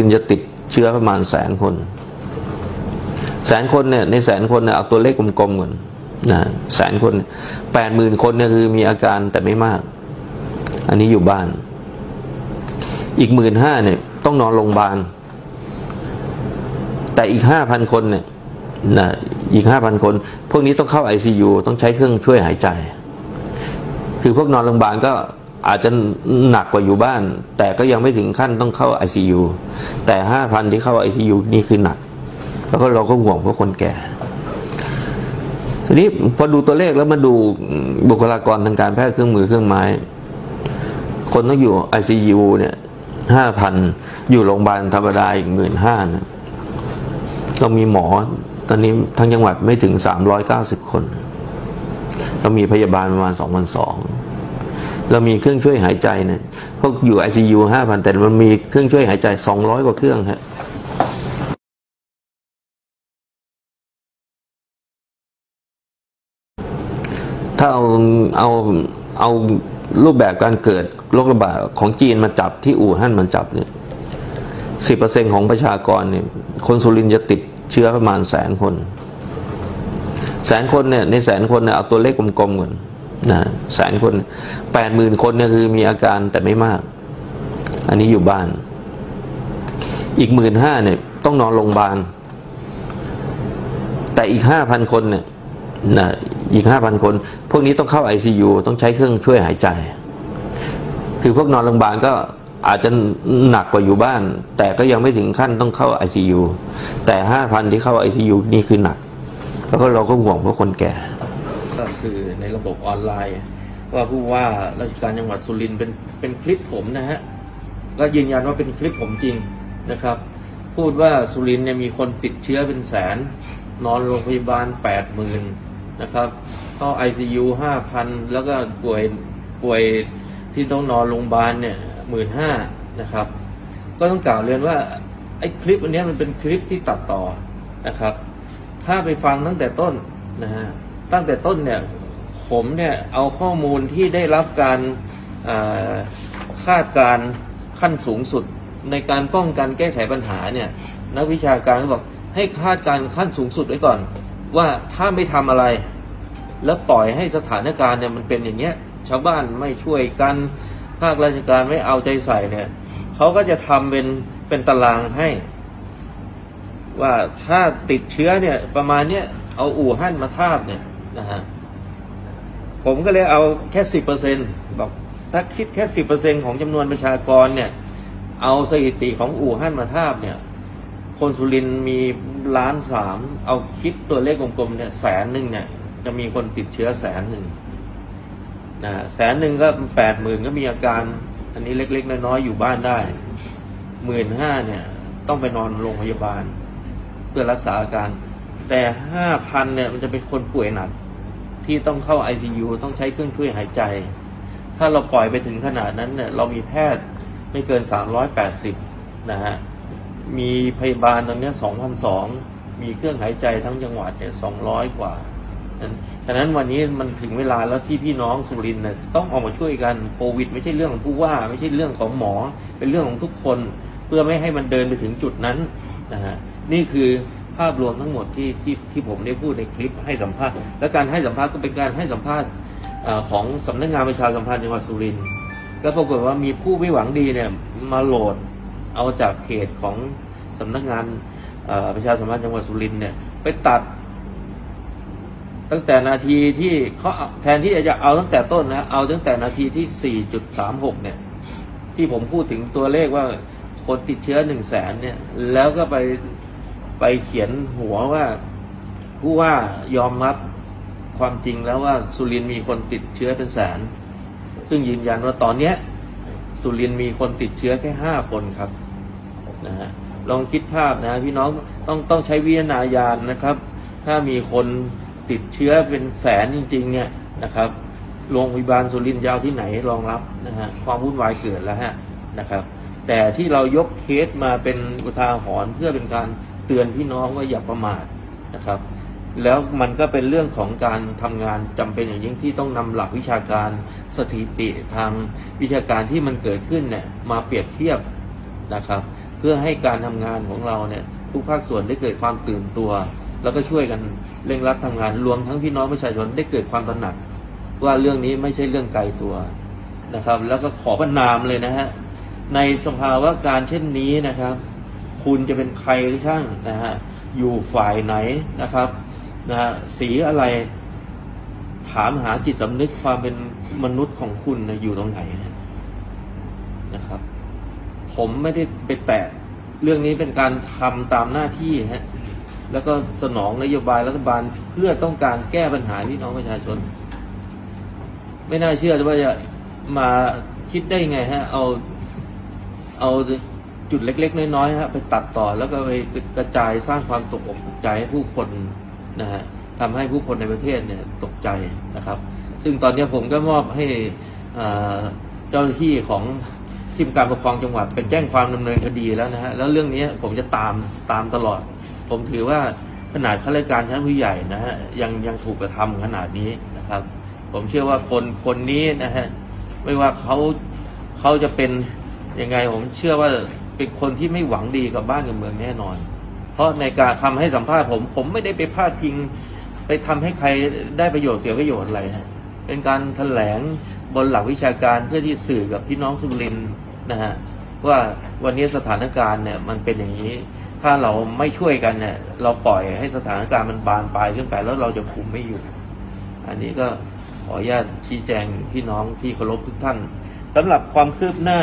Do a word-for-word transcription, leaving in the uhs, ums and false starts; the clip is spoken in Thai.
ริงจะติดเชื้อประมาณแสนคนแสนคนเนี่ยในแสนคนเนี่ยเอาตัวเลขกลมๆก่อนนะแสนคนแปดหมื่นคนเนี่ยคือมีอาการแต่ไม่มากอันนี้อยู่บ้านอีกหมื่นห้าเนี่ยต้องนอนโรงพยาบาลแต่อีกห้าพันคนเนี่ยนะอีกห้าพันคนพวกนี้ต้องเข้า ไอ ซี ยู ต้องใช้เครื่องช่วยหายใจคือพวกนอนโรงพยาบาลก็อาจจะหนักกว่าอยู่บ้านแต่ก็ยังไม่ถึงขั้นต้องเข้า ไอ ซี ยู แต่ห้าพันที่เข้า ไอ ซี ยู นี่คือหนักแล้วก็เราก็ห่วงพวกคนแก่ทีนี้พอดูตัวเลขแล้วมาดูบุคลากรทางการแพทย์เครื่องมือเครื่องไม้คนต้องอยู่ ไอ ซี ยู เนี่ยห้าพันอยู่โรงพยาบาลธรรมดาอีกหมื่นห้านะเรามีหมอตอนนี้ทั้งจังหวัดไม่ถึงสามร้อยเก้าสิบคนเรามีพยาบาลประมาณ สองพันสองร้อย เรามีเครื่องช่วยหายใจเนี่ยพวกอยู่ ไอ ซี ยู ห้าพัน แต่มันมีเครื่องช่วยหายใจสองร้อยกว่าเครื่องฮะถ้าเอาเอาเอารูปแบบการเกิดโรคระบาดของจีนมาจับที่อู่ฮั่นมันจับเนี่ย สิบเปอร์เซ็นต์ ของประชากรเนี่ยคนสุรินทร์จะติดเชื้อประมาณแสนคนแสนคนเนี่ยในแสนคนเนี่ยเอาตัวเลขกลมๆก่อนนะแสนคนแปดหมื่นคนเนี่ยคือมีอาการแต่ไม่มากอันนี้อยู่บ้านอีกหมื่นห้าเนี่ยต้องนอนโรงพยาบาลแต่อีกห้าพันคนเนี่ยนะอีกห้าพันคนพวกนี้ต้องเข้า ไอ ซี ยู ต้องใช้เครื่องช่วยหายใจคือพวกนอนโรงพยาบาลก็อาจจะหนักกว่าอยู่บ้านแต่ก็ยังไม่ถึงขั้นต้องเข้า ไอ ซี ยู แต่ห้าพันที่เข้า ไอ ซี ยู นี่คือหนักแล้วก็เราก็ห่วงพวกคนแก่สื่อในระบบออนไลน์ว่าผู้ว่าราชการจังหวัดสุรินทร์เป็นเป็นคลิปผมนะฮะก็ยืนยันว่าเป็นคลิปผมจริงนะครับพูดว่าสุรินทร์เนี่ยมีคนติดเชื้อเป็นแสนนอนโรงพยาบาลแปดหมื่นนะครับเข้า ไอ ซี ยู ห้าพันแล้วก็ป่วยป่วยที่ต้องนอนโรงพยาบาลเนี่ยหมื่นห้านะครับก็ต้องกล่าวเรียนว่าไอ้คลิปอันนี้มันเป็นคลิปที่ตัดต่อนะครับถ้าไปฟังตั้งแต่ต้นนะฮะตั้งแต่ต้นเนี่ยผมเนี่ยเอาข้อมูลที่ได้รับการคาดการณ์ขั้นสูงสุดในการป้องกันแก้ไขปัญหาเนี่ยนักวิชาการบอกให้คาดการณ์ขั้นสูงสุดไว้ก่อนว่าถ้าไม่ทำอะไรแล้วปล่อยให้สถานการณ์เนี่ยมันเป็นอย่างเงี้ยชาวบ้านไม่ช่วยกันภาคราชการไม่เอาใจใส่เนี่ยเขาก็จะทำเป็นเป็นตารางให้ว่าถ้าติดเชื้อเนี่ยประมาณเนี้ยเอาอู่ฮั่นมาทาบเนี่ยนะฮะผมก็เลยเอาแค่ สิบเปอร์เซ็นต์ บอกถ้าคิดแค่ สิบเปอร์เซ็นต์ ของจำนวนประชากรเนี่ยเอาสถิติของอู่ฮั่นมาทาบเนี่ยคนสุรินทร์มีล้านสามเอาคิดตัวเลขกลมๆเนี่ยแสนหนึ่งเนี่ยจะมีคนติดเชื้อแสนหนึ่งนะแสนหนึ่งก็แปดหมื่นก็มีอาการอันนี้เล็กๆน้อยๆอยู่บ้านได้หมื่นห้าเนี่ยต้องไปนอนโรงพยาบาลเพื่อรักษาอาการแต่ห้าพันเนี่ยมันจะเป็นคนป่วยหนักที่ต้องเข้า ไอ ซี ยู ต้องใช้เครื่องช่วยหายใจถ้าเราปล่อยไปถึงขนาดนั้นเนี่ยเรามีแพทย์ไม่เกินสามร้อยแปดสิบนะฮะมีพยาบาลตรงนี้สองพันสองร้อยมีเครื่องหายใจทั้งจังหวัดเนี่ยสองร้อยกว่าฉะนั้นวันนี้มันถึงเวลาแล้วที่พี่น้องสุรินทร์เนี่ยต้องออกมาช่วยกันโควิดไม่ใช่เรื่องของผู้ว่าไม่ใช่เรื่องของหมอเป็นเรื่องของทุกคนเพื่อไม่ให้มันเดินไปถึงจุดนั้นนะฮะนี่คือภาพรวมทั้งหมดที่ ที่ที่ผมได้พูดในคลิปให้สัมภาษณ์และการให้สัมภาษณ์ก็เป็นการให้สัมภาษณ์ของสำนักงานประชาสัมพันธ์จังหวัดสุรินทร์ก็ปรากฏว่ามีผู้ไม่หวังดีเนี่ยมาโหลดเอาจากเพจของสำนักงานประชาสัมพันธ์จังหวัดสุรินทร์เนี่ยไปตัดตั้งแต่นาทีที่เขาแทนที่จะเอาตั้งแต่ต้นนะเอาตั้งแต่นาทีที่ สี่จุดสามหก เนี่ยที่ผมพูดถึงตัวเลขว่าคนติดเชื้อหนึ่งแสนเนี่ยแล้วก็ไปไปเขียนหัวว่าผู้ว่ายอมรับความจริงแล้วว่าสุรินทร์มีคนติดเชื้อเป็นแสนซึ่งยืนยันว่าตอนเนี้ยสุรินทร์มีคนติดเชื้อแค่ห้าคนครับนะฮะลองคิดภาพนะพี่น้องต้องต้องใช้วิจารณญาณนะครับถ้ามีคนติดเชื้อเป็นแสนจริงๆเนี่ยนะครับโรงพยาบาลสุรินทร์ยาวที่ไหนรองรับนะฮะความวุ่นวายเกิดแล้วฮะนะครับแต่ที่เรายกเคสมาเป็นอุทาหรณ์เพื่อเป็นการเตือนพี่น้องว่าอย่าประมาทนะครับแล้วมันก็เป็นเรื่องของการทำงานจำเป็นอย่างยิ่งที่ต้องนำหลักวิชาการสถิติทางวิชาการที่มันเกิดขึ้นเนี่ยมาเปรียบเทียบนะครับ เพื่อให้การทำงานของเราเนี่ยทุกภาคส่วนได้เกิดความตื่นตัวแล้วก็ช่วยกันเร่งรัดทำงานรวมทั้งพี่น้องประชาชนได้เกิดความตระหนักว่าเรื่องนี้ไม่ใช่เรื่องไกลตัวนะครับแล้วก็ขอประนามเลยนะฮะในสภาวะการเช่นนี้นะครับคุณจะเป็นใครก็ช่างนะฮะอยู่ฝ่ายไหนนะครับนะฮะสีอะไรถามหาจิตสำนึกความเป็นมนุษย์ของคุณนะอยู่ตรงไหนนะครับผมไม่ได้ไปแตะเรื่องนี้เป็นการทำตามหน้าที่ฮะแล้วก็สนองนโยบายรัฐบาลเพื่อต้องการแก้ปัญหาพี่น้องประชาชนไม่น่าเชื่อว่าจะมาคิดได้ไงฮะเอาเอาจุดเล็กๆน้อยๆฮะไปตัดต่อแล้วก็ไปกระจายสร้างความตกอกตกใจให้ผู้คนนะฮะทำให้ผู้คนในประเทศเนี่ยตกใจนะครับซึ่งตอนนี้ผมก็มอบให้เจ้าหน้าที่ของทีมการปกครองจังหวัดเป็นแจ้งความดำเนินคดีแล้วนะฮะแล้วเรื่องนี้ผมจะตามตามตลอดผมถือว่าขนาดข้าราชการชั้นผู้ใหญ่นะฮะยังยังถูกกระทำขนาดนี้นะครับผมเชื่อว่าคนคนนี้นะฮะไม่ว่าเขาเขาจะเป็นยังไงผมเชื่อว่าเป็นคนที่ไม่หวังดีกับบ้านกับเมืองแน่นอนเพราะในการทำให้สัมภาษณ์ผมผมไม่ได้ไปพาดพิงไปทำให้ใครได้ประโยชน์เสียประโยชน์อะไรฮะเป็นการแถลงบนหลักวิชาการเพื่อที่สื่อกับพี่น้องสุรินทร์นะฮะว่าวันนี้สถานการณ์เนี่ยมันเป็นอย่างนี้ถ้าเราไม่ช่วยกันเนี่ยเราปล่อยให้สถานการณ์มันบานปลายขึ้นไปแล้วเราจะคุมไม่อยู่อันนี้ก็ขออนุญาตชี้แจงพี่น้องที่เคารพทุกท่านสำหรับความคืบหน้า